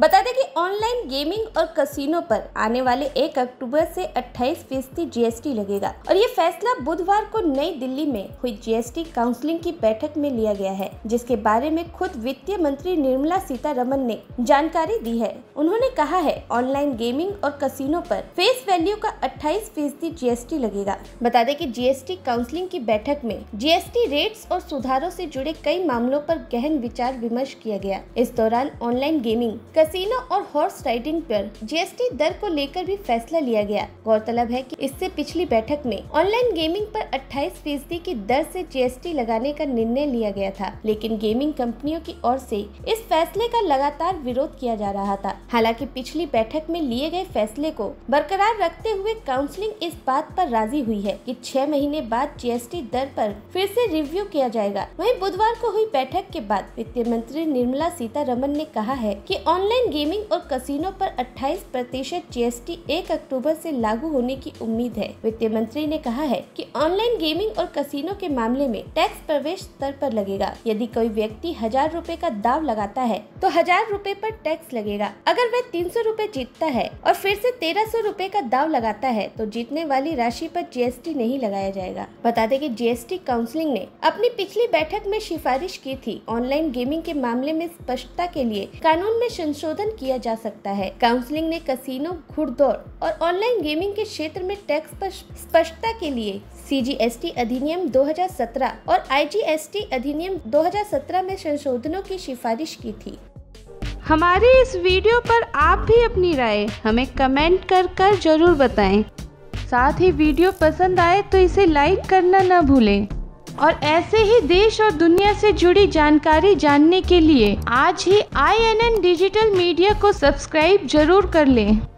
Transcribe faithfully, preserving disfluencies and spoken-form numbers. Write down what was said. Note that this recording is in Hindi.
बता दें कि ऑनलाइन गेमिंग और कसिनो पर आने वाले एक अक्टूबर से अट्ठाईस फीसदी जीएसटी लगेगा और ये फैसला बुधवार को नई दिल्ली में हुई जीएसटी काउंसिलिंग की बैठक में लिया गया है, जिसके बारे में खुद वित्त मंत्री निर्मला सीतारमन ने जानकारी दी है। उन्होंने कहा है ऑनलाइन गेमिंग और कसिनो पर फेस वैल्यू का अट्ठाईस फीसदी जीएसटी लगेगा। बता दें कि जीएसटी काउंसिलिंग की बैठक में जीएसटी रेट्स और सुधारों से जुड़े कई मामलों पर गहन विचार विमर्श किया गया। इस दौरान ऑनलाइन गेमिंग, कसिनो और हॉर्स राइडिंग पर जीएसटी दर को लेकर भी फैसला लिया गया। गौरतलब है कि इससे पिछली बैठक में ऑनलाइन गेमिंग पर अट्ठाईस फीसदी की दर से जीएसटी लगाने का निर्णय लिया गया था, लेकिन गेमिंग कंपनियों की ओर से इस फैसले का लगातार विरोध किया जा रहा था। हालांकि पिछली बैठक में लिए गए फैसले को बरकरार रखते हुए काउंसिलिंग इस बात पर राजी हुई है कि छह महीने बाद जीएसटी दर पर फिर से रिव्यू किया जाएगा। वहीं बुधवार को हुई बैठक के बाद वित्त मंत्री निर्मला सीतारमन ने कहा है कि ऑनलाइन गेमिंग और कसिनो पर अट्ठाईस प्रतिशत जीएसटी एक अक्टूबर से लागू होने की उम्मीद है। वित्त मंत्री ने कहा है कि ऑनलाइन गेमिंग और कसिनो के मामले में टैक्स प्रवेश स्तर पर लगेगा। यदि कोई व्यक्ति हजार रूपए का दाव लगाता है तो हजार रूपए पर टैक्स लगेगा। अगर वह तीन सौ रूपए जीतता है और फिर से तेरह सौ रूपए का दाव लगाता है तो जीतने वाली राशि पर जीएसटी नहीं लगाया जाएगा। बता दें कि जीएसटी काउंसिलिंग ने अपनी पिछली बैठक में सिफारिश की थी ऑनलाइन गेमिंग के मामले में स्पष्टता के लिए कानून में संशोधन संशोधन किया जा सकता है। काउंसलिंग ने कसिनो, घुड़दौड़ और ऑनलाइन गेमिंग के क्षेत्र में टैक्स पर स्पष्टता के लिए सीजीएसटी अधिनियम दो हजार सत्रह और आईजीएसटी अधिनियम दो हजार सत्रह में संशोधनों की सिफारिश की थी। हमारे इस वीडियो पर आप भी अपनी राय हमें कमेंट कर कर जरूर बताएं। साथ ही वीडियो पसंद आए तो इसे लाइक करना न भूलें और ऐसे ही देश और दुनिया से जुड़ी जानकारी जानने के लिए आज ही I N N digital media को सब्सक्राइब जरूर कर लें।